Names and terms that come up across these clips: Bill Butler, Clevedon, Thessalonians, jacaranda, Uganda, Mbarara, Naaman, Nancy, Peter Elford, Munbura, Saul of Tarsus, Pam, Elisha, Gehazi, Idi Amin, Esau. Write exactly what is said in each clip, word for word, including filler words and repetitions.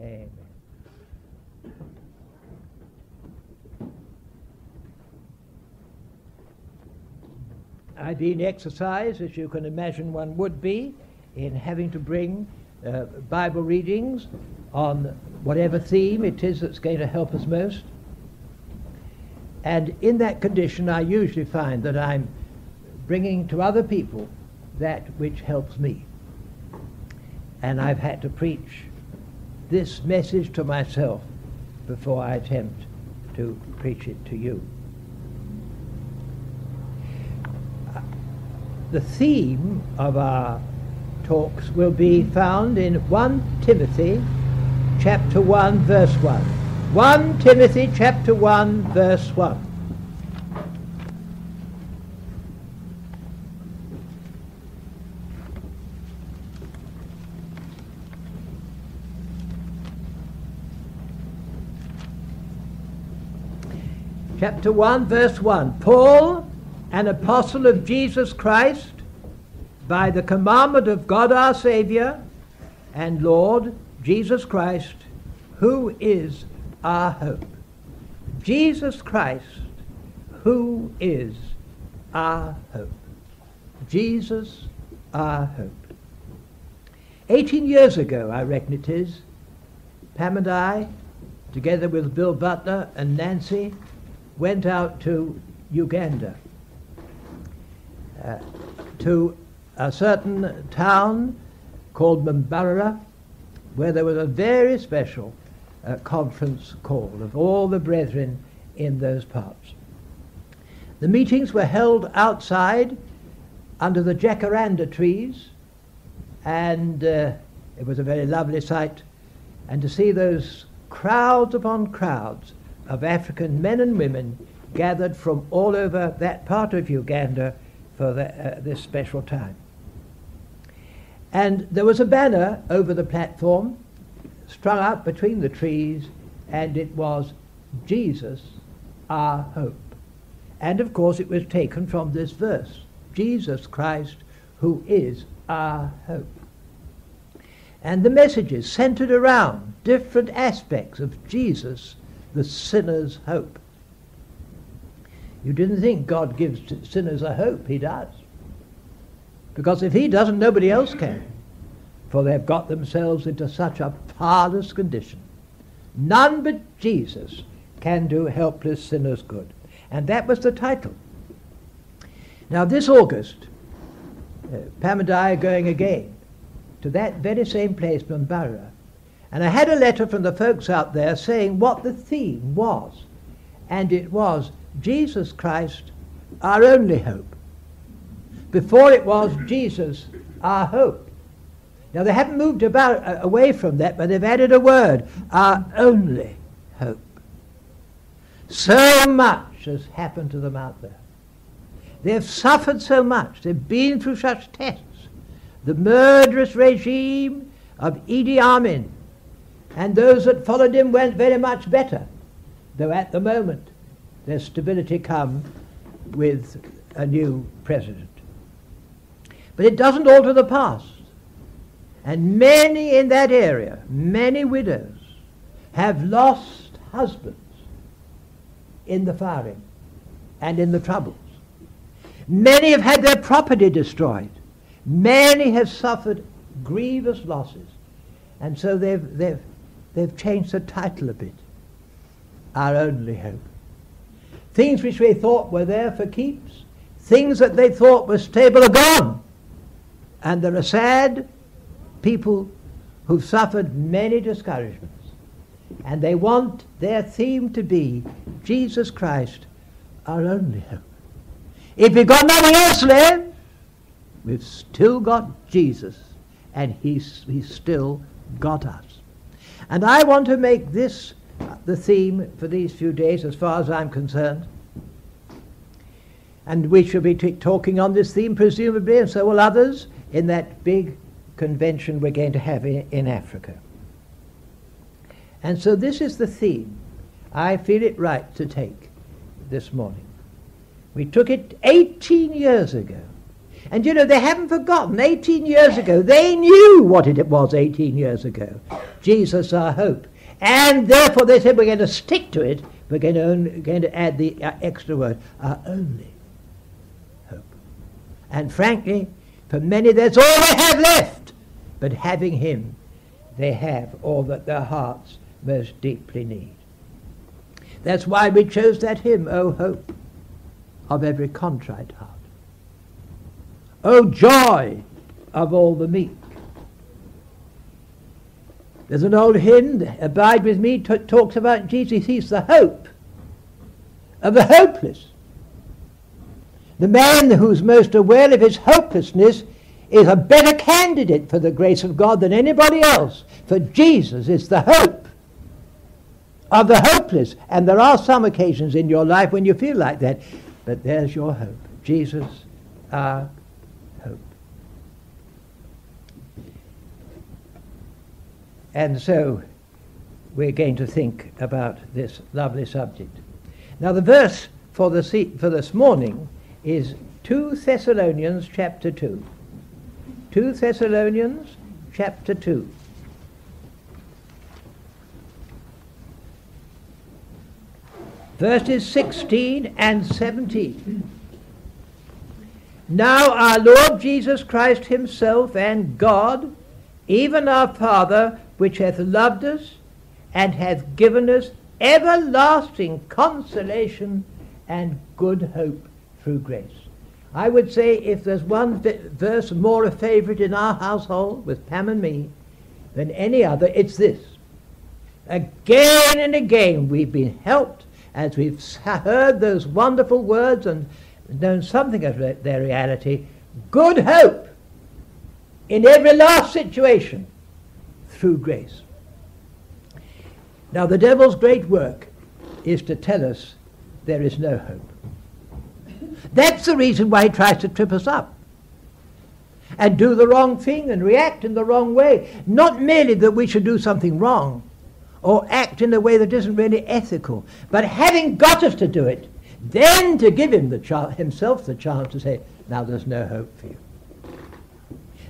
Amen. I've been exercised, as you can imagine one would be, in having to bring uh, Bible readings on whatever theme it is that's going to help us most. And in that condition, I usually find that I'm bringing to other people that which helps me. And I've had to preach this message to myself before I attempt to preach it to you. The theme of our talks will be found in First Timothy chapter one verse one. First Timothy chapter one verse one. Chapter one verse one. Paul, an apostle of Jesus Christ, by the commandment of God our Saviour and Lord Jesus Christ, who is our hope. Jesus Christ, who is our hope. Jesus, our hope. Eighteen years ago, I reckon it is, Pam and I, together with Bill Butler and Nancy, went out to Uganda. Uh, to a certain town called Mbarara, where there was a very special uh, conference call of all the brethren in those parts. The meetings were held outside under the jacaranda trees, and uh, it was a very lovely sight, and to see those crowds upon crowds of African men and women gathered from all over that part of Uganda for the, uh, this special time. And there was a banner over the platform, strung up between the trees, and it was, Jesus, our hope. And of course it was taken from this verse, Jesus Christ, who is our hope. And the messages centered around different aspects of Jesus, the sinner's hope. You didn't think God gives sinners a hope. He does. Because if he doesn't, nobody else can. For they've got themselves into such a parlous condition. None but Jesus can do helpless sinners good. And that was the title. Now this August, uh, Pam and I are going again to that very same place, Munbura. And I had a letter from the folks out there saying what the theme was. And it was, Jesus Christ, our only hope. Before it was Jesus, our hope. Now they haven't moved about uh, away from that, but they've added a word, our only hope. So much has happened to them out there. They've suffered so much. They've been through such tests. The murderous regime of Idi Amin, and those that followed him went very much better, though at the moment their stability come with a new president. But it doesn't alter the past. And many in that area, many widows, have lost husbands in the firing and in the troubles. Many have had their property destroyed. Many have suffered grievous losses. And so they've, they've, they've changed the title a bit. Our only hope. Things which they thought were there for keeps, things that they thought were stable are gone. And there are sad people who've suffered many discouragements. And they want their theme to be Jesus Christ, our only hope. If we've got nothing else left, we've still got Jesus, and he's, he's still got us. And I want to make this the theme for these few days as far as I'm concerned. And we shall be t- talking on this theme presumably, and so will others, in that big convention we're going to have in, in Africa. And so this is the theme I feel it right to take this morning. We took it eighteen years ago. And you know, they haven't forgotten. eighteen years ago, they knew what it was eighteen years ago. Jesus our hope. And therefore they said, we're going to stick to it. We're going to, only, going to add the uh, extra word, our only hope. And frankly, for many that's all they have left. But having him, they have all that their hearts most deeply need. That's why we chose that hymn, O hope of every contrite heart. O joy of all the meek. There's an old hymn, Abide With Me, t- talks about Jesus. He's the hope of the hopeless. The man who's most aware of his hopelessness is a better candidate for the grace of God than anybody else. For Jesus is the hope of the hopeless. And there are some occasions in your life when you feel like that. But there's your hope. Jesus, our hope. And so we're going to think about this lovely subject. Now the verse for, the se- for this morning is Second Thessalonians chapter two. Second Thessalonians chapter two. Verses sixteen and seventeen. Now our Lord Jesus Christ himself and God, even our Father, which hath loved us and hath given us everlasting consolation and good hope through grace. I would say if there's one v- verse more a favorite in our household with Pam and me than any other, it's this. Again and again we've been helped as we've heard those wonderful words and known something of their reality, good hope in every last situation through grace. Now the devil's great work is to tell us there is no hope. That's the reason why he tries to trip us up and do the wrong thing and react in the wrong way. Not merely that we should do something wrong or act in a way that isn't really ethical, but having got us to do it, then to give him the ch- himself the chance to say, now there's no hope for you.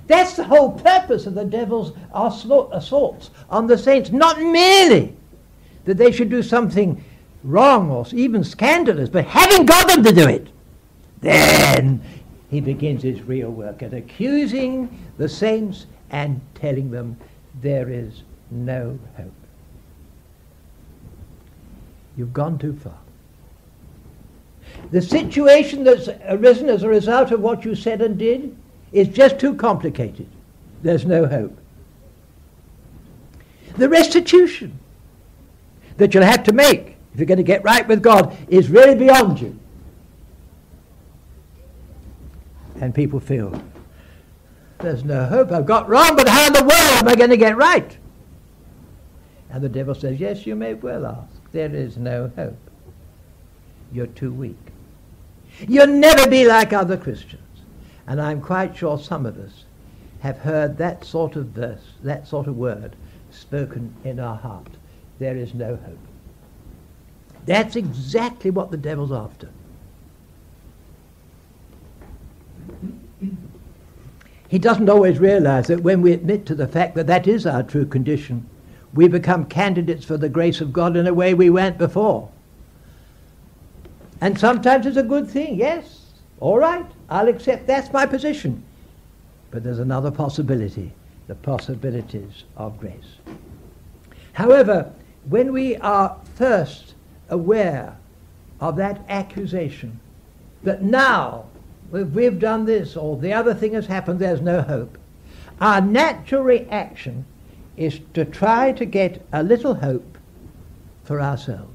That's the whole purpose of the devil's assaults on the saints. Not merely that they should do something wrong or even scandalous, but having got them to do it, then he begins his real work at accusing the saints and telling them there is no hope. You've gone too far. The situation that's arisen as a result of what you said and did is just too complicated. There's no hope. The restitution that you'll have to make if you're going to get right with God is really beyond you. And people feel, there's no hope. I've got wrong, but how in the world am I going to get right? And the devil says, yes, you may well ask. There is no hope. You're too weak. You'll never be like other Christians. And I'm quite sure some of us have heard that sort of verse, that sort of word spoken in our heart. There is no hope. That's exactly what the devil's after. He doesn't always realize that when we admit to the fact that that is our true condition, we become candidates for the grace of God in a way we weren't before. And sometimes it's a good thing. Yes, all right, I'll accept that's my position. But there's another possibility, the possibilities of grace. However, when we are first aware of that accusation, that now, if we've done this or the other thing has happened, there's no hope. Our natural reaction is to try to get a little hope for ourselves.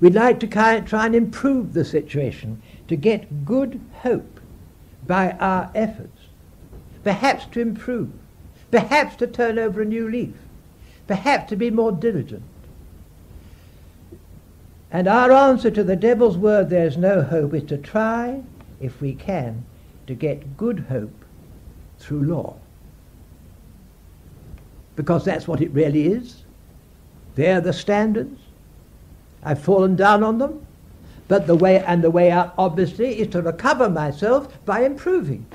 We'd like to try and improve the situation, to get good hope by our efforts, perhaps to improve, perhaps to turn over a new leaf, perhaps to be more diligent. And our answer to the devil's word, there's no hope, is to try, if we can, to get good hope through law. Because that's what it really is. They're the standards. I've fallen down on them. But the way, and the way out, obviously, is to recover myself by improving,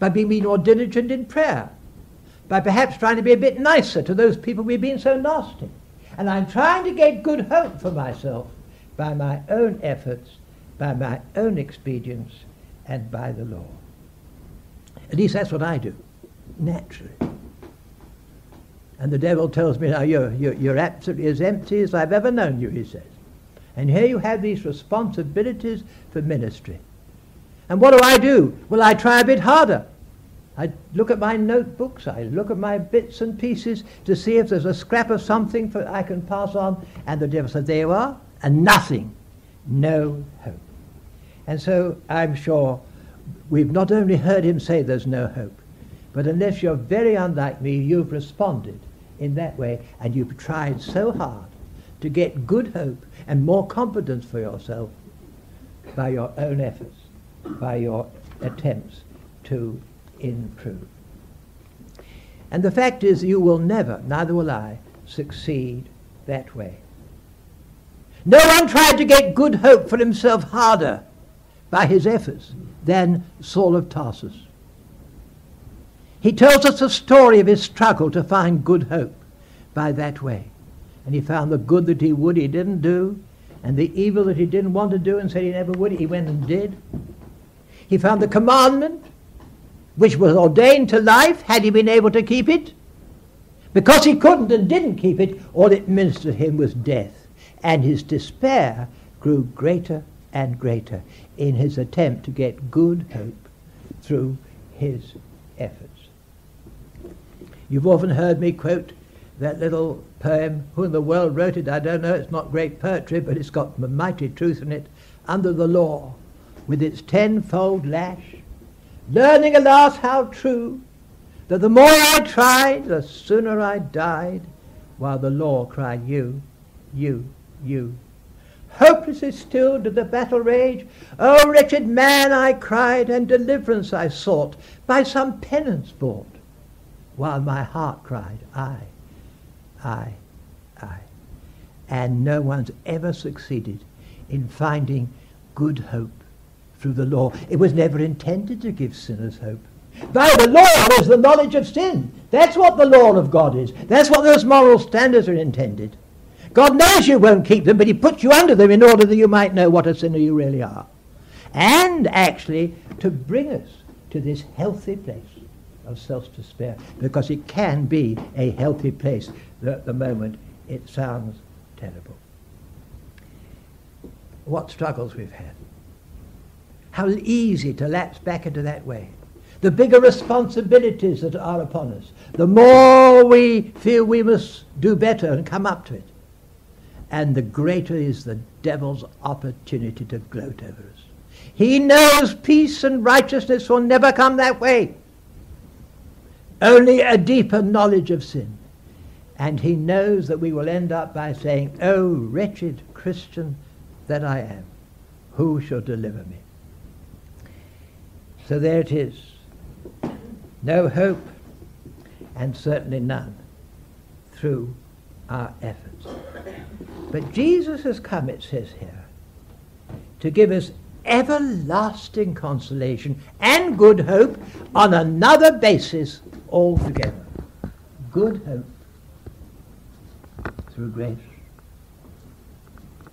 by being more diligent in prayer, by perhaps trying to be a bit nicer to those people we've been so nasty. And I'm trying to get good hope for myself by my own efforts, by my own expedience, and by the law. At least that's what I do, naturally. And the devil tells me, now you're, you're, you're absolutely as empty as I've ever known you, he says. And here you have these responsibilities for ministry. And what do I do? Well, I try a bit harder. I look at my notebooks, I look at my bits and pieces to see if there's a scrap of something for, I can pass on. And the devil said, there you are, and nothing, no hope. And so I'm sure we've not only heard him say there's no hope, but unless you're very unlike me, you've responded in that way, and you've tried so hard to get good hope and more confidence for yourself by your own efforts, by your attempts to improve. And the fact is, you will never, neither will I, succeed that way. No one tried to get good hope for himself harder by his efforts than Saul of Tarsus. He tells us the story of his struggle to find good hope by that way. And he found the good that he would, he didn't do, and the evil that he didn't want to do and said he never would, he went and did. He found the commandment, which was ordained to life, had he been able to keep it. Because he couldn't and didn't keep it, all it ministered him was death. And his despair grew greater and greater in his attempt to get good hope through his efforts. You've often heard me quote that little poem, who in the world wrote it, I don't know, it's not great poetry, but it's got mighty truth in it, Under the Law, with its tenfold lash, learning alas how true, that the more I tried, the sooner I died, while the law cried, you, you, you. Hopelessly still did the battle rage. O wretched man, I cried, and deliverance I sought, by some penance bought, while my heart cried, I, I, I. And no one's ever succeeded in finding good hope through the law. It was never intended to give sinners hope. By the law is the knowledge of sin. That's what the law of God is. That's what those moral standards are intended. God knows you won't keep them, but he puts you under them in order that you might know what a sinner you really are. And actually to bring us to this healthy place of self-despair, because it can be a healthy place, though at the moment it sounds terrible. What struggles we've had. How easy to lapse back into that way. The bigger responsibilities that are upon us, the more we feel we must do better and come up to it. And the greater is the devil's opportunity to gloat over us. He knows peace and righteousness will never come that way. Only a deeper knowledge of sin. And he knows that we will end up by saying, oh, wretched Christian that I am, who shall deliver me? So there it is. No hope, and certainly none through our efforts. But Jesus has come, it says here, to give us everlasting consolation and good hope on another basis altogether. Good hope through grace.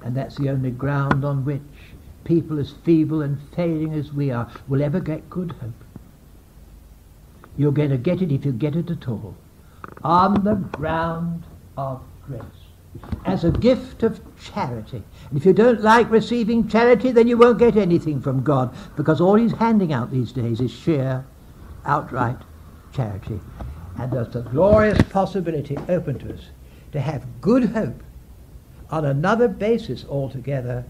And that's the only ground on which people as feeble and failing as we are will ever get good hope. You're going to get it, if you get it at all, on the ground of grace, as a gift of charity. And if you don't like receiving charity, then you won't get anything from God, because all he's handing out these days is sheer, outright charity. And there's the glorious possibility open to us to have good hope on another basis altogether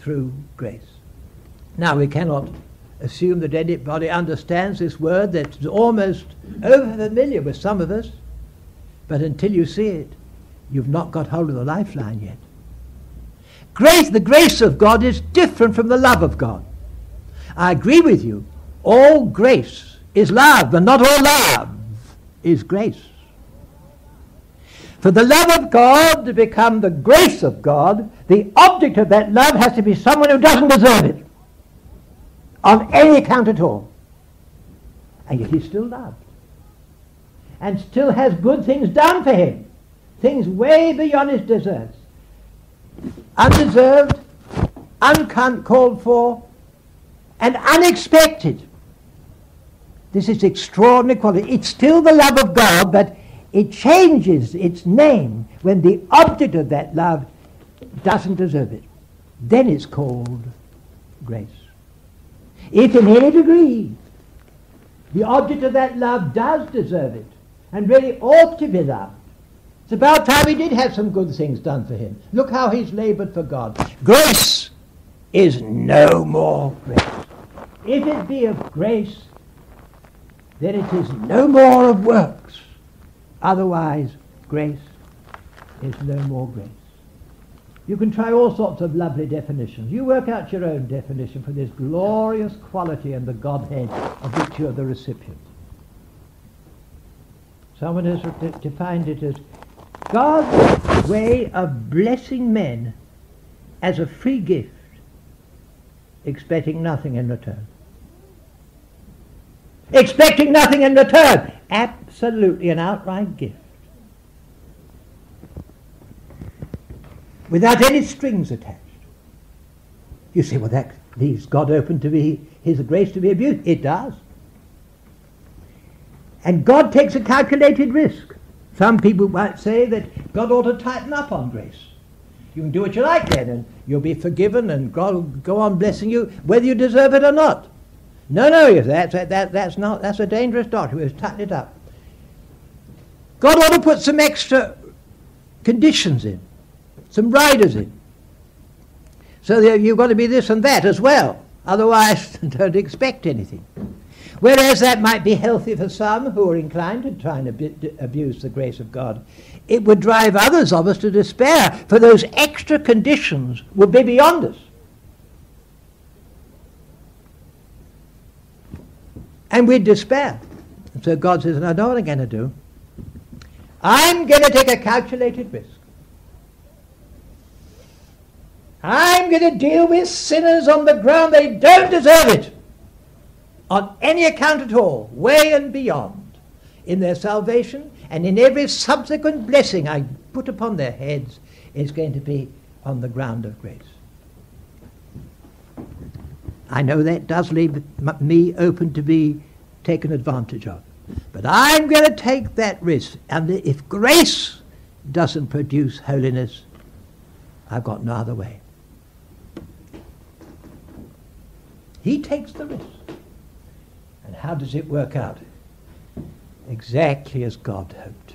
through grace. Now, we cannot assume that anybody understands this word that's almost over-familiar with some of us, but until you see it, you've not got hold of the lifeline yet. Grace, the grace of God is different from the love of God. I agree with you. All grace is love, but not all love is grace. For the love of God to become the grace of God, the object of that love has to be someone who doesn't deserve it on any account at all. And yet he's still loved. and still has good things done for him, things way beyond his deserts, undeserved, uncalled for, and unexpected. This is extraordinary quality. It's still the love of God, but it changes its name when the object of that love doesn't deserve it. Then it's called grace. If in any degree the object of that love does deserve it and really ought to be loved, it's about time he did have some good things done for him. Look how he's laboured for God. Grace is no more grace. If it be of grace, then it is no more of works. Otherwise, grace is no more grace. You can try all sorts of lovely definitions. You work out your own definition for this glorious quality in the Godhead of which you are the recipient. Someone has defined it as God's way of blessing men as a free gift, expecting nothing in return. Expecting nothing in return. Absolutely an outright gift. Without any strings attached. You say, well, that leaves God open to be, his grace to be abused. It does. And God takes a calculated risk. Some people might say that God ought to tighten up on grace. You can do what you like then, and you'll be forgiven, and God will go on blessing you, whether you deserve it or not. No, no, that's, that, that's, not, that's a dangerous doctrine. We've tightened it up. God ought to put some extra conditions in, some riders in. So you've got to be this and that as well. Otherwise, don't expect anything. Whereas that might be healthy for some who are inclined to try and ab- abuse the grace of God, it would drive others of us to despair, for those extra conditions would be beyond us. And we despair. And so God says, no, I know what I'm going to do. I'm going to take a calculated risk. I'm going to deal with sinners on the ground they don't deserve it, on any account at all, way and beyond, in their salvation and in every subsequent blessing I put upon their heads is going to be on the ground of grace. I know that does leave me open to be taken advantage of. But I'm going to take that risk. And if grace doesn't produce holiness, I've got no other way. He takes the risk. And how does it work out? Exactly as God hoped.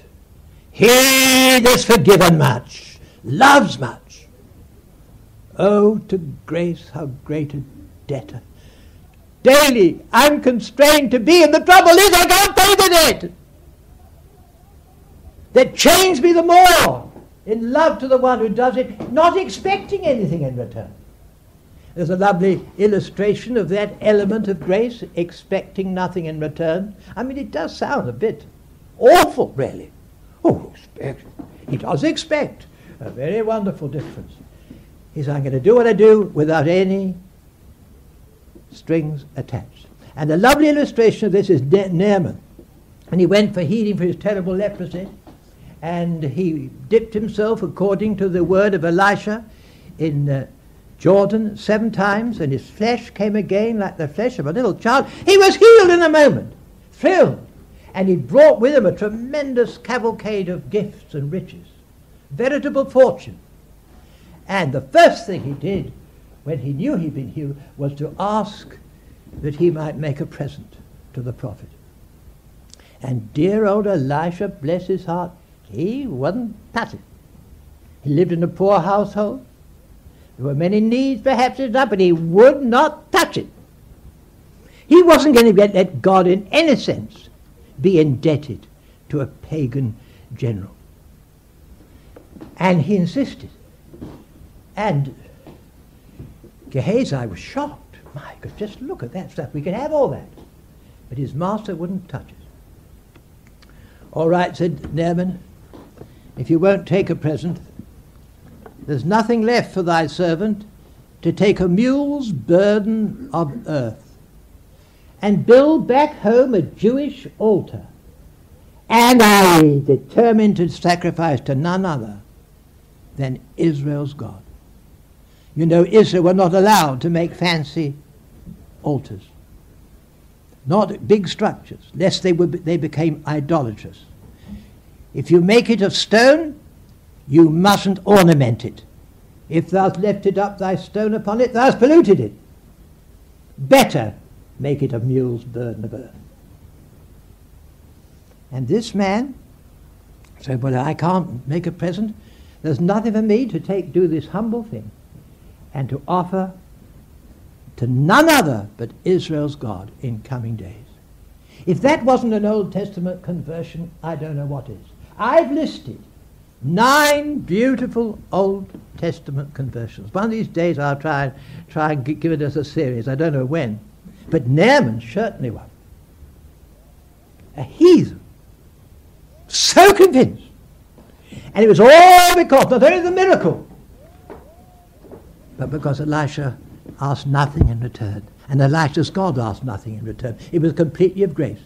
He is forgiven much, loves much. Oh, to grace, how great a debtor. Daily I'm constrained to be, and the trouble is I can't pay the debt. That chains me the more in love to the one who does it, not expecting anything in return. There's a lovely illustration of that element of grace, expecting nothing in return. I mean, it does sound a bit awful, really. Oh, expect. He does expect. A very wonderful difference. He says, I'm going to do what I do without any strings attached. And a lovely illustration of this is Na- Naaman. And he went for healing for his terrible leprosy, and he dipped himself according to the word of Elisha in uh, Jordan seven times, and his flesh came again like the flesh of a little child. He was healed in a moment, thrilled, and he brought with him a tremendous cavalcade of gifts and riches, veritable fortune. And the first thing he did when he knew he'd been healed was to ask that he might make a present to the prophet. And dear old Elisha, bless his heart, he wasn't passive. He lived in a poor household. There were many needs, perhaps, but he would not touch it. He wasn't going to let God in any sense be indebted to a pagan general. And he insisted. And Gehazi was shocked. My God, just look at that stuff. We could have all that. But his master wouldn't touch it. All right, said Naaman, if you won't take a present, there's nothing left for thy servant to take a mule's burden of earth and build back home a Jewish altar And I determined to sacrifice to none other than Israel's God. You know, Israel were not allowed to make fancy altars, not big structures, lest they, would be, they became idolatrous. If you make it of stone, you mustn't ornament it. If thou liftest up thy stone upon it, thou hast polluted it. Better make it of mules, bird, and a bird. And this man said, well, I can't make a present. There's nothing for me to take, do this humble thing, and to offer to none other but Israel's God in coming days. If that wasn't an Old Testament conversion, I don't know what is. I've listed nine beautiful Old Testament conversions. One of these days I'll try, try and give it as a series. I don't know when. But Naaman certainly was. A heathen. So convinced. And it was all because, not only the miracle, but because Elisha asked nothing in return. And Elisha's God asked nothing in return. It was completely of grace.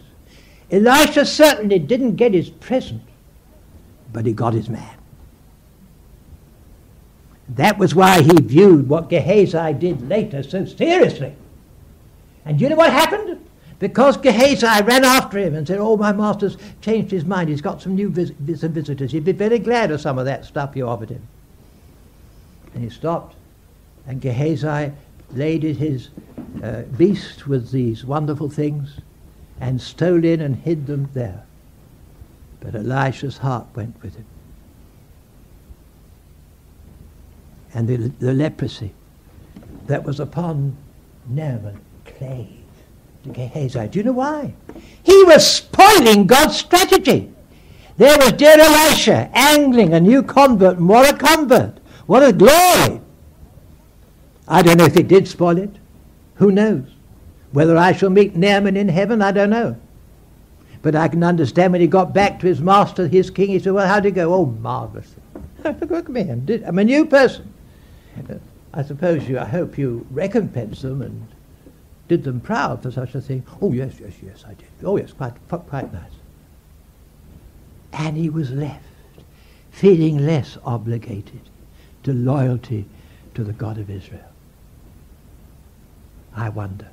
Elisha certainly didn't get his present, but he got his man. That was why he viewed what Gehazi did later so seriously. And you know what happened? Because Gehazi ran after him and said, oh, my master's changed his mind. He's got some new vis some visitors. He'd be very glad of some of that stuff you offered him. And he stopped. And Gehazi laded his uh, beast with these wonderful things and stole in and hid them there. But Elisha's heart went with him. And the, the leprosy that was upon Naaman clave to Gehazi. Do you know why? He was spoiling God's strategy. There was dear Elisha angling a new convert, more a convert. What a glory! I don't know if he did spoil it. Who knows? Whether I shall meet Naaman in heaven, I don't know. But I can understand when he got back to his master, his king, he said, well, how'd it go? Oh, marvelous. Look, look at me. I'm, I'm a new person. I suppose you, I hope you recompense them and did them proud for such a thing. Oh, yes, yes, yes, I did. Oh, yes, quite, quite nice. And he was left feeling less obligated to loyalty to the God of Israel. I wonder.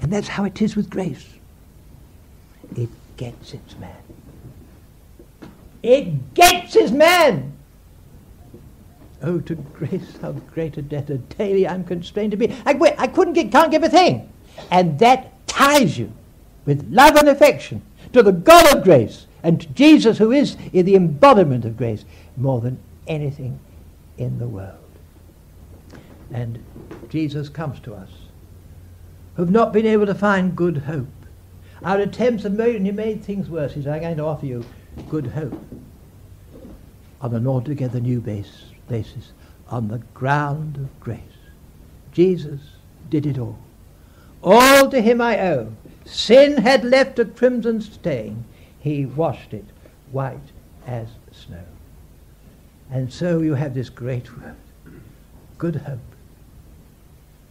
And that's how it is with grace. It gets its man. It gets his man! Oh, to grace, how great a debtor daily I'm constrained to be. I, I couldn't get, can't give a thing. And that ties you with love and affection to the God of grace and to Jesus, who is the embodiment of grace more than anything in the world. And Jesus comes to us who have not been able to find good hope. Our attempts have made, made things worse. He says, I'm going to offer you good hope on an altogether new base, basis, on the ground of grace. Jesus did it all. All to him I owe. Sin had left a crimson stain. He washed it white as snow. And so you have this great word, good hope.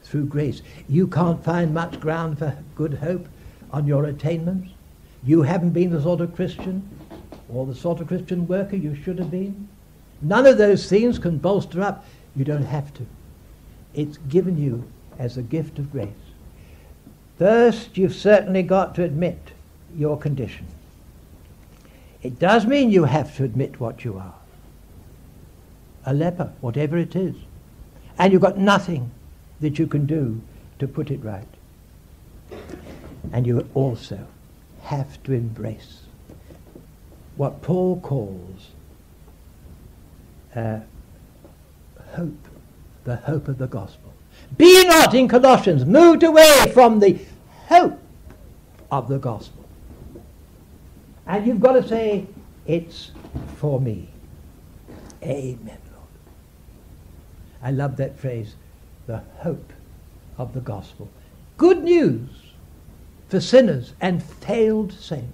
Through grace. You can't find much ground for good hope on your attainments. You haven't been the sort of Christian or the sort of Christian worker you should have been. None of those things can bolster up. You don't have to. It's given you as a gift of grace. First, you've certainly got to admit your condition. It does mean you have to admit what you are. A leper, whatever it is. And you've got nothing that you can do to put it right. And you also have to embrace what Paul calls uh, hope, the hope of the gospel. Be not, in Colossians, moved away from the hope of the gospel. And you've got to say, it's for me. Amen, Lord. I love that phrase, the hope of the gospel. Good news for sinners and failed saints.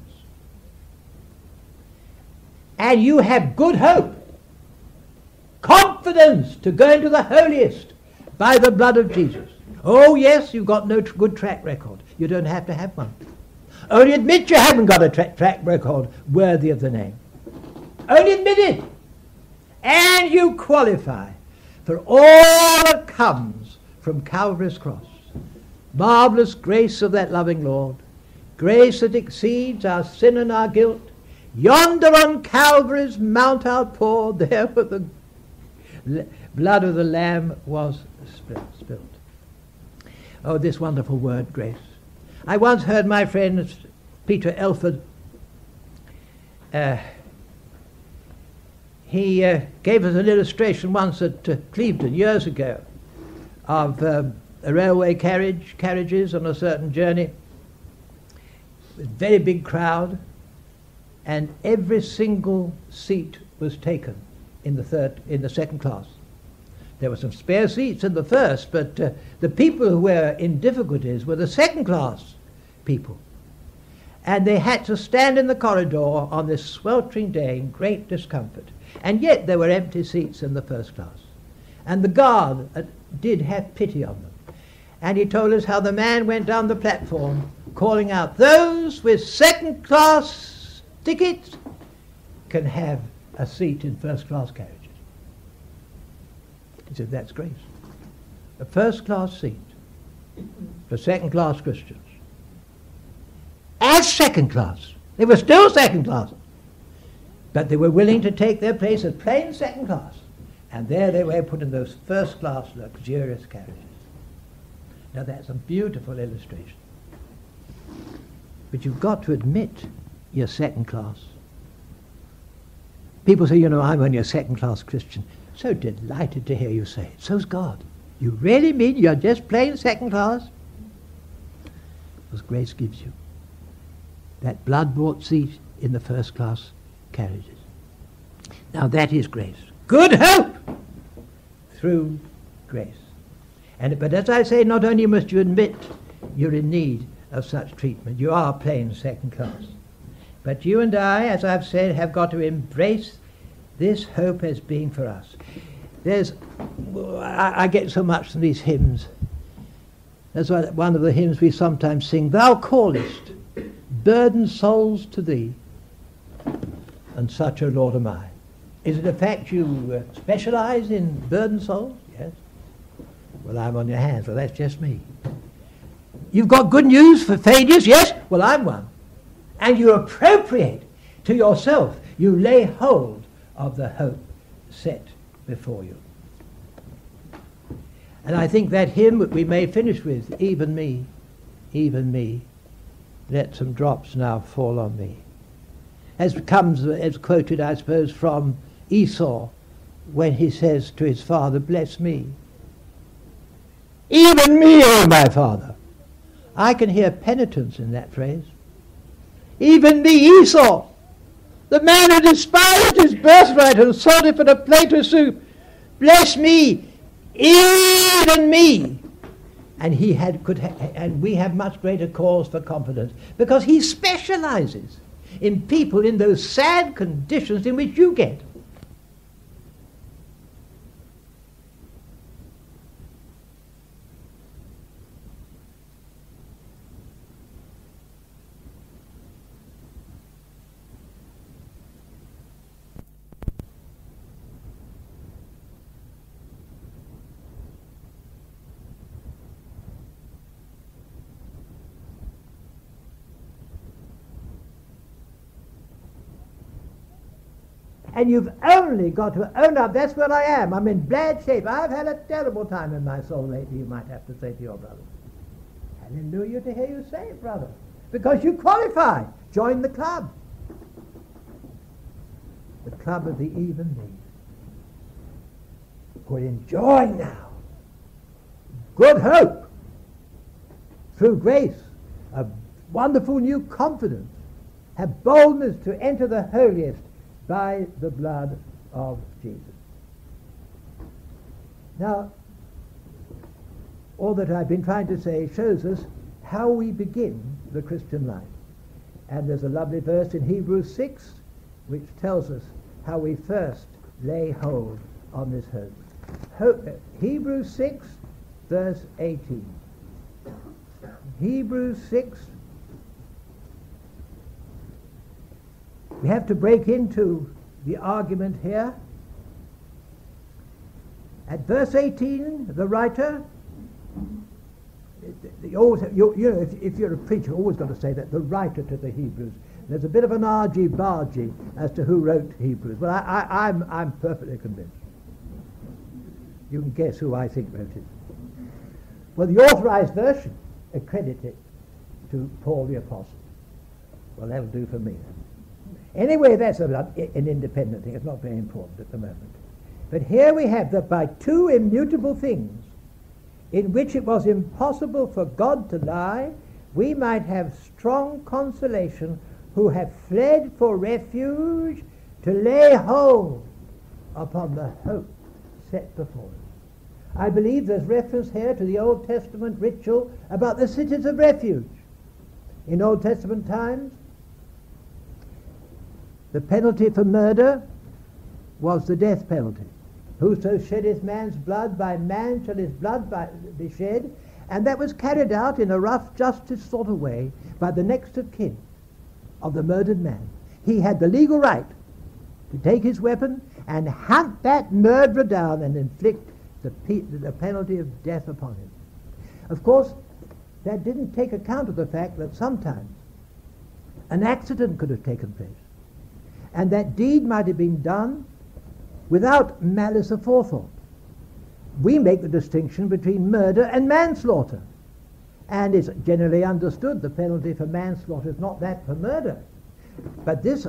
And you have good hope, confidence to go into the holiest by the blood of Jesus. Oh yes, you've got no good track record. You don't have to have one. Only admit you haven't got a tra track record worthy of the name. Only admit it. And you qualify for all that comes from Calvary's cross. Marvelous grace of that loving Lord, grace that exceeds our sin and our guilt. Yonder on Calvary's mount outpoured, there where the blood of the Lamb was spilled. Oh, this wonderful word, grace. I once heard my friend Peter Elford, uh, he uh, gave us an illustration once at uh, Clevedon years ago of um, a railway carriage, carriages on a certain journey, a very big crowd, and every single seat was taken in the, third, in the second class. There were some spare seats in the first, but uh, the people who were in difficulties were the second class people. And they had to stand in the corridor on this sweltering day in great discomfort. And yet there were empty seats in the first class. And the guard uh, did have pity on them. And he told us how the man went down the platform calling out, "Those with second class tickets can have a seat in first class carriages." He said, that's grace. A first class seat for second class Christians. As second class. They were still second class. But they were willing to take their place as plain second class. And there they were put in those first class luxurious carriages. Now that's a beautiful illustration. But you've got to admit you're second class. People say, you know, I'm only a second class Christian. So delighted to hear you say it. So's God. You really mean you're just plain second class? Because grace gives you that blood-bought seat in the first class carriages. Now that is grace. Good hope through grace. And, but as I say, not only must you admit you're in need of such treatment, you are plain second class, but you and I, as I've said, have got to embrace this hope as being for us. There's, I, I get so much from these hymns. That's one of the hymns we sometimes sing. Thou callest burdened souls to thee, and such, O Lord, am I. Is it a fact you uh, specialize in burdened souls? Yes. Well, I'm on your hands. Well, that's just me. You've got good news for failures? Yes. Well, I'm one. And you appropriate to yourself. You lay hold of the hope set before you. And I think that hymn that we may finish with, even me, even me, let some drops now fall on me, as comes, as quoted, I suppose, from Esau when he says to his father, bless me. Even me, O my father. I can hear penitence in that phrase. Even me, Esau, the man who despised his birthright and sold it for a plate of soup. Bless me, even me. And he had, could ha and we have much greater cause for confidence, because he specializes in people in those sad conditions in which you get. And you've only got to own up, that's what I am. I'm in bad shape. I've had a terrible time in my soul lately, you might have to say to your brother. Hallelujah to hear you say it, brother. Because you qualify. Join the club. The club of the even me. We're enjoying now good hope through grace, a wonderful new confidence. Have boldness to enter the holiest by the blood of Jesus. Now, all that I've been trying to say shows us how we begin the Christian life. And there's a lovely verse in Hebrews six which tells us how we first lay hold on this hope. hope uh, Hebrews six, verse eighteen. Hebrews six, We have to break into the argument here. At verse eighteen, the writer, you, always have, you, you know, if, if you're a preacher, you're always going to say that, the writer to the Hebrews. There's a bit of an argy-bargy as to who wrote Hebrews. Well, I, I, I'm, I'm perfectly convinced. You can guess who I think wrote it. Well, the Authorized Version accredited to Paul the Apostle. Well, that'll do for me. Anyway, that's an independent thing. It's not very important at the moment. But here we have that by two immutable things, in which it was impossible for God to lie, we might have strong consolation who have fled for refuge to lay hold upon the hope set before us. I believe there's reference here to the Old Testament ritual about the cities of refuge. In Old Testament times, the penalty for murder was the death penalty. Whoso sheddeth man's blood, by man shall his blood by, be shed. And that was carried out in a rough justice sort of way by the next of kin of the murdered man. He had the legal right to take his weapon and hunt that murderer down and inflict the, pe the penalty of death upon him. Of course, that didn't take account of the fact that sometimes an accident could have taken place, and that deed might have been done without malice aforethought. We make the distinction between murder and manslaughter. And it's generally understood the penalty for manslaughter is not that for murder. But this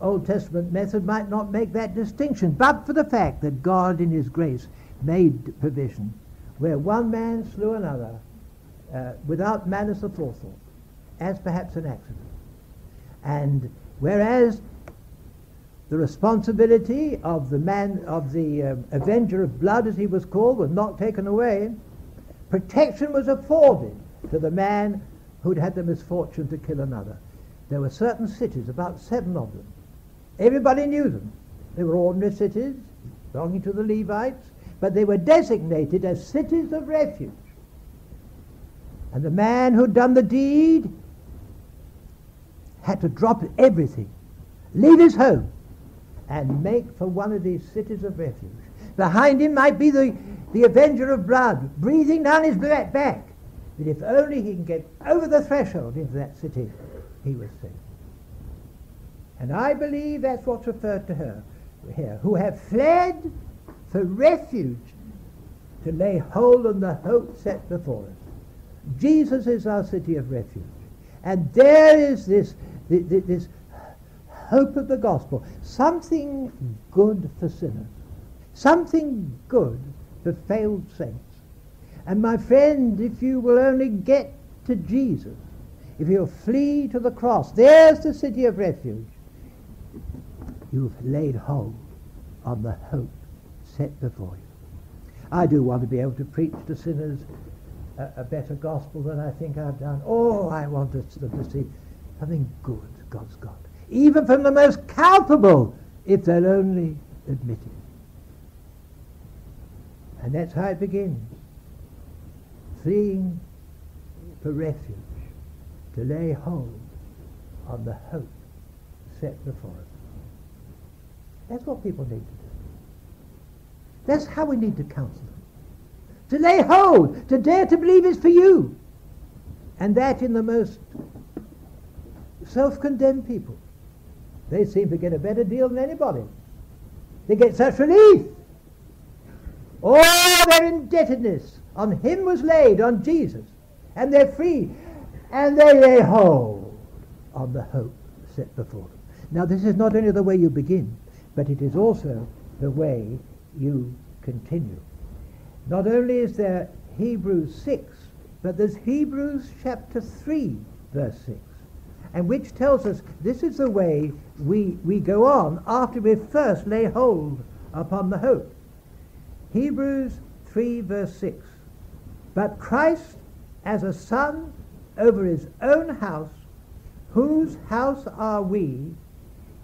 Old Testament method might not make that distinction, but for the fact that God in his grace made provision where one man slew another uh, without malice aforethought, as perhaps an accident. And whereas the responsibility of the man, of the uh, avenger of blood, as he was called, was not taken away, protection was afforded to the man who'd had the misfortune to kill another. There were certain cities, about seven of them. Everybody knew them. They were ordinary cities, belonging to the Levites, but they were designated as cities of refuge. And the man who'd done the deed had to drop everything, leave his home, and make for one of these cities of refuge. Behind him might be the, the avenger of blood, breathing down his back, back. But if only he can get over the threshold into that city, he was safe. And I believe that's what's referred to her here, who have fled for refuge to lay hold on the hope set before us. Jesus is our city of refuge. And there is this, this, this hope of the gospel, something good for sinners, something good for failed saints. And my friend, if you will only get to Jesus, if you'll flee to the cross, there's the city of refuge. You've laid hold on the hope set before you. I do want to be able to preach to sinners a, a better gospel than I think I've done. Oh, I want them to see something good God's got, even from the most culpable, if they'll only admit it. And that's how it begins. Fleeing for refuge, to lay hold on the hope set before us. That's what people need to do. That's how we need to counsel them. To lay hold, to dare to believe is for you. And that in the most self-condemned people. They seem to get a better deal than anybody. They get such relief. All their indebtedness on him was laid, on Jesus. And they're free. And they lay hold on the hope set before them. Now, this is not only the way you begin, but it is also the way you continue. Not only is there Hebrews six, but there's Hebrews chapter three, verse six. And which tells us this is the way we, we go on after we first lay hold upon the hope. Hebrews three verse six. But Christ as a son over his own house, whose house are we,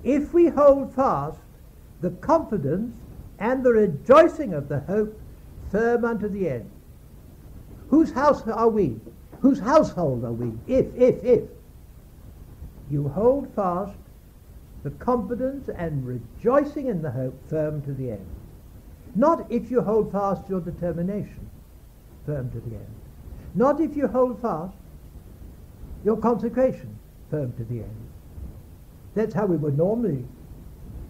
if we hold fast the confidence and the rejoicing of the hope firm unto the end. Whose house are we? Whose household are we? If, if, if. You hold fast the confidence and rejoicing in the hope, firm to the end. Not if you hold fast your determination, firm to the end. Not if you hold fast your consecration, firm to the end. That's how we would normally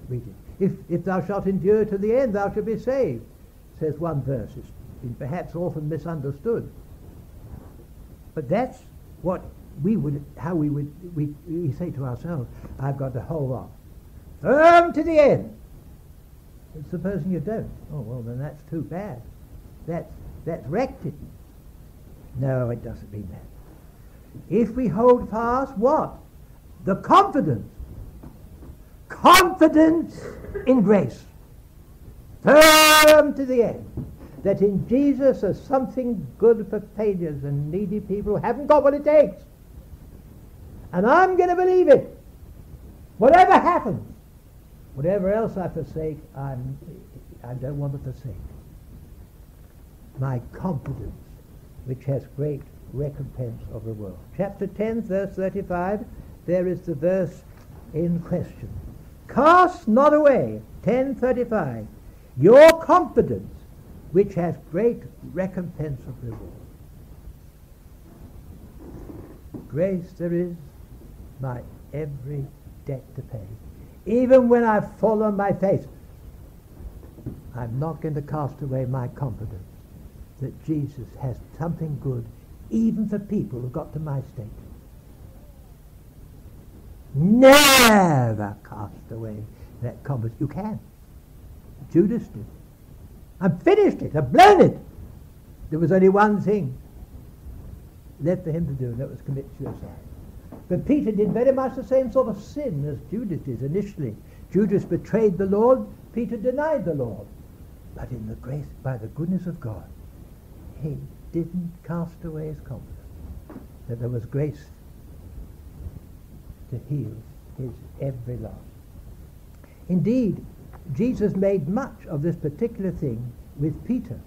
read it. If, if thou shalt endure to the end, thou shalt be saved, says one verse. It's been perhaps often misunderstood. But that's what we would, how we would, we, we say to ourselves, I've got to hold on. Firm to the end. And supposing you don't, oh, well, then that's too bad. That's, that's wrecked it. No, it doesn't mean that. If we hold fast what? The confidence. Confidence in grace. Firm to the end. That in Jesus there's something good for failures and needy people who haven't got what it takes. And I'm going to believe it. Whatever happens. Whatever else I forsake, I'm, I don't want to forsake. My confidence, which has great recompense of reward. Chapter ten, verse thirty-five, there is the verse in question. Cast not away, ten thirty-five, your confidence, which has great recompense of reward. Grace there is, my every debt to pay. Even when I fall on my face, I'm not going to cast away my confidence that Jesus has something good even for people who got to my state. Never cast away that confidence. You can. Judas did. I've finished it. I've blown it. There was only one thing left for him to do, and that was commit suicide. But Peter did very much the same sort of sin as Judas did initially. Judas betrayed the Lord. Peter denied the Lord. But in the grace, by the goodness of God, he didn't cast away his confidence that there was grace to heal his every loss. Indeed, Jesus made much of this particular thing with Peter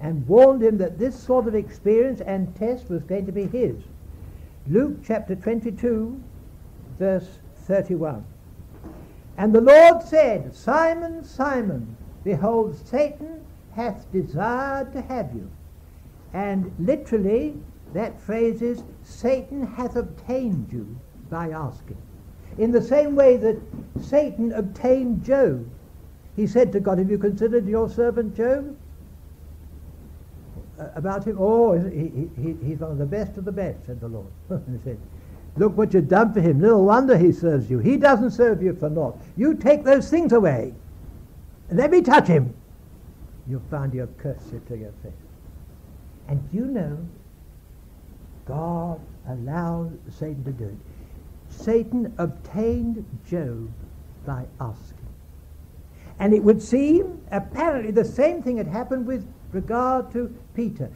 and warned him that this sort of experience and test was going to be his. Luke chapter twenty-two, verse thirty-one. And the Lord said, Simon, Simon, behold, Satan hath desired to have you. And literally, that phrase is, Satan hath obtained you by asking. In the same way that Satan obtained Job. He said to God, have you considered your servant Job? Uh, about him, oh, he, he, he's one of the best of the best, said the Lord. He said, look what you've done for him. Little wonder he serves you. He doesn't serve you for naught. You take those things away. Let me touch him. You'll find you'll curse you to your face. And you know, God allowed Satan to do it. Satan obtained Job by asking. And it would seem, apparently, the same thing had happened with regard to Peter.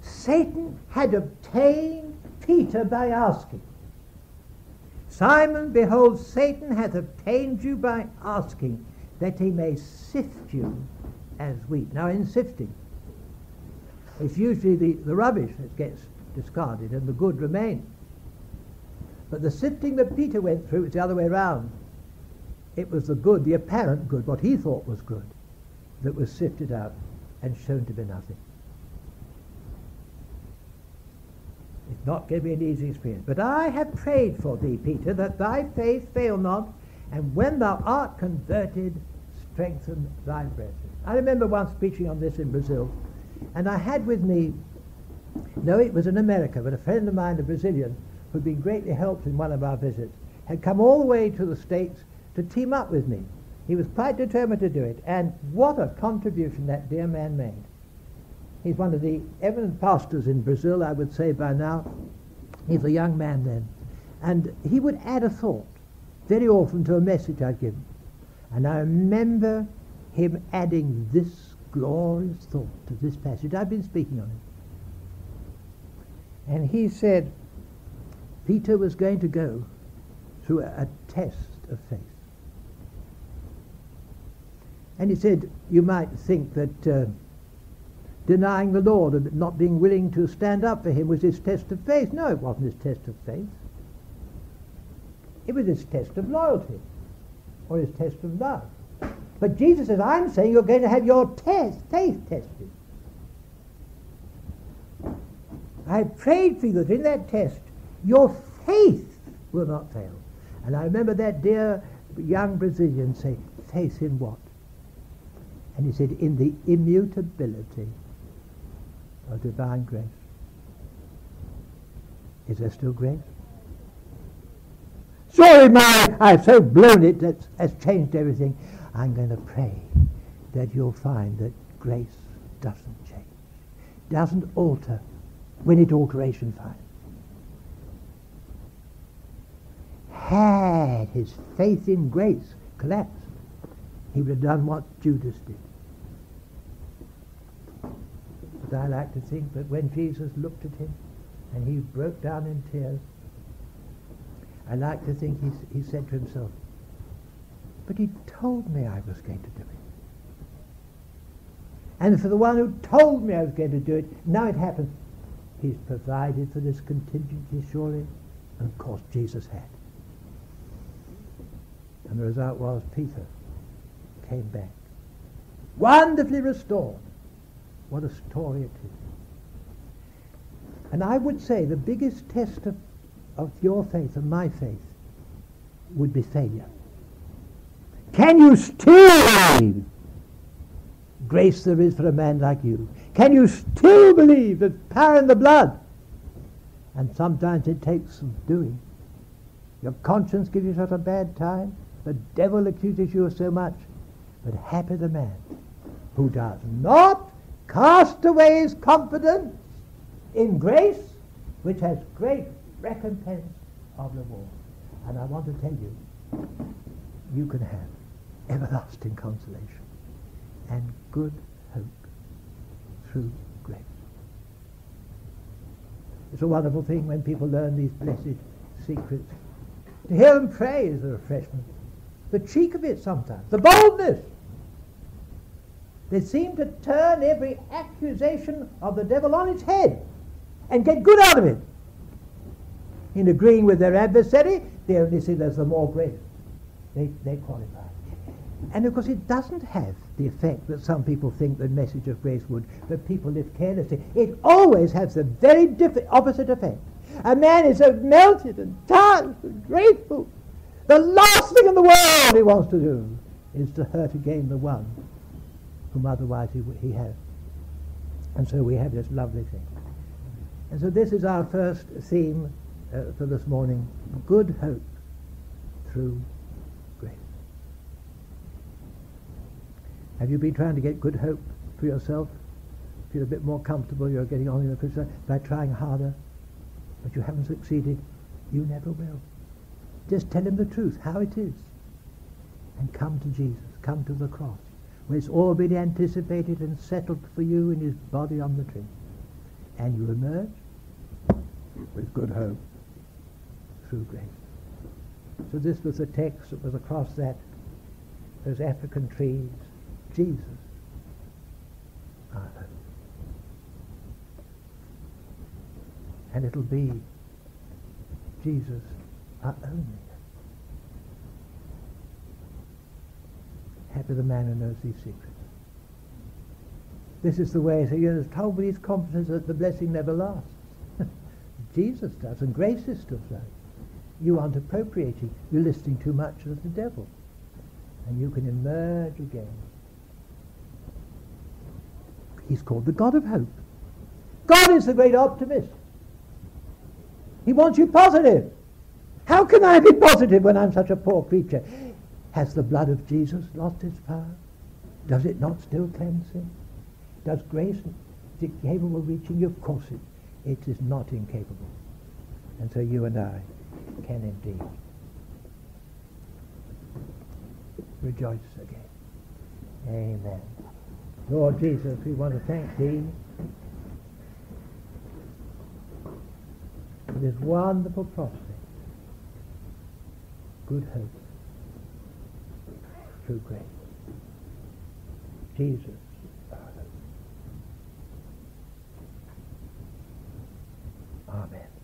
Satan had obtained Peter by asking. Simon, behold, Satan hath obtained you by asking, that he may sift you as wheat. Now, in sifting, it's usually the, the rubbish that gets discarded and the good remains. But the sifting that Peter went through was the other way around. It was the good, the apparent good, what he thought was good, that was sifted out and shown to be nothing. It's not going to be an easy experience. But I have prayed for thee, Peter, that thy faith fail not, and when thou art converted, strengthen thy brethren. I remember once preaching on this in Brazil, and I had with me, no, it was in America, but a friend of mine, a Brazilian, who'd been greatly helped in one of our visits, had come all the way to the States to team up with me. He was quite determined to do it, and what a contribution that dear man made. He's one of the eminent pastors in Brazil, I would say by now. He's a young man then. And he would add a thought very often to a message I'd given. And I remember him adding this glorious thought to this passage. I've been speaking on it. And he said, Peter was going to go through a, a test of faith. And he said, you might think that uh, denying the Lord and not being willing to stand up for him was his test of faith. No, it wasn't his test of faith. It was his test of loyalty. or his test of love. But Jesus says, I'm saying you're going to have your test, faith tested. I prayed for you that in that test your faith will not fail. And I remember that dear young Brazilian say, faith in what? And he said, in the immutability of divine grace. Is there still grace? Surely my, I've so blown it that has changed everything. I'm going to pray that you'll find that grace doesn't change, doesn't alter when it alteration finds. Had his faith in grace collapsed, he would have done what Judas did. But I like to think that when Jesus looked at him and he broke down in tears, I like to think he, he said to himself, but he told me I was going to do it. And for the one who told me I was going to do it, now it happens. He's provided for this contingency, surely. And of course Jesus had. And the result was Peter came back, wonderfully restored. What a story it is. And I would say the biggest test of, of your faith and my faith would be failure. Can you still believe grace there is for a man like you? Can you still believe there's power in the blood? And sometimes it takes some doing. Your conscience gives you such a bad time. The devil accuses you of so much. But happy the man who does not cast away his confidence in grace, which has great recompense of reward. And I want to tell you, you can have everlasting consolation and good hope through grace. It's a wonderful thing when people learn these blessed secrets. To hear them pray is a refreshment. The cheek of it sometimes, the boldness. They seem to turn every accusation of the devil on its head and get good out of it. In agreeing with their adversary, they only see there's the more grace. They, they qualify. And of course it doesn't have the effect that some people think the message of grace would, that people live carelessly. It always has the very diff- opposite effect. A man is so melted and touched and grateful. The last thing in the world he wants to do is to hurt again the one whom otherwise he, he has. And so we have this lovely thing. And so this is our first theme uh, for this morning, good hope through. Have you been trying to get good hope for yourself? Feel a bit more comfortable, you're getting on in the future by trying harder, but you haven't succeeded. You never will. Just tell him the truth, how it is, and come to Jesus, come to the cross, where it's all been anticipated and settled for you in his body on the tree. And you emerge with good hope through grace. So this was the text that was across that, those African trees, Jesus, our hope. And it'll be Jesus, our only hope. Happy the man who knows these secrets. This is the way, so you know, it's told with his confidence that the blessing never lasts. Jesus does, and grace is still flowing. You aren't appropriating, you're listening too much to the devil. And you can emerge again. He's called the God of hope. God is the great optimist. He wants you positive. How can I be positive when I'm such a poor creature? Has the blood of Jesus lost its power? Does it not still cleanse him? Does grace, is it capable of reaching you? Of course it, it is not incapable. And so you and I can indeed rejoice again. Amen. Lord Jesus, we want to thank thee for this wonderful prospect, good hope through grace. Jesus, our hope. Amen.